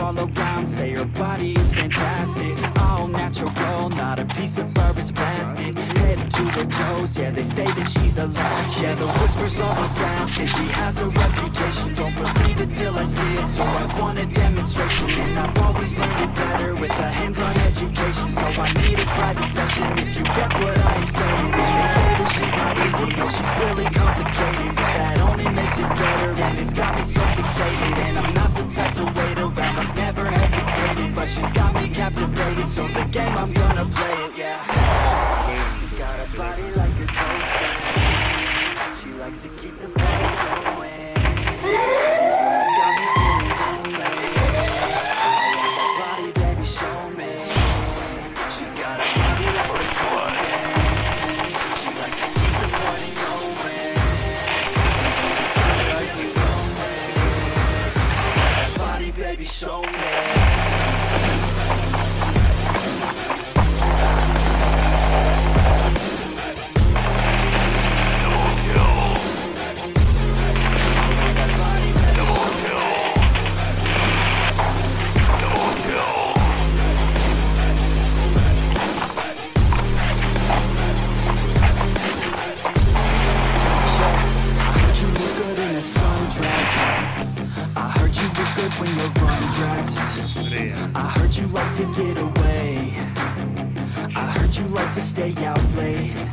All around say her body is fantastic, all natural, not a piece of fur is plastic. Head to her toes, yeah, they say that she's alive. Yeah, the whispers all around say she has a reputation. Don't believe it till I see it, so I want a demonstration. And I've always learned it better with a hands-on education, so I need a private session if you get what I am saying. They say that she's not easy, no, she's really complicated, but that only makes it better, and it's got me so fixated. And I'm not the type to wait around, I've never hesitated, but she's got me captivated, so the game, I'm gonna play it, yeah. She's got a body like a toaster, she likes to keep the party going. She's got me feeling lonely, I want that body, baby, show me. She's got a body like a toaster, she likes to keep the party going. She's got a body lonely, I want that body, baby, show me. I heard you like to get away, I heard you like to stay out late.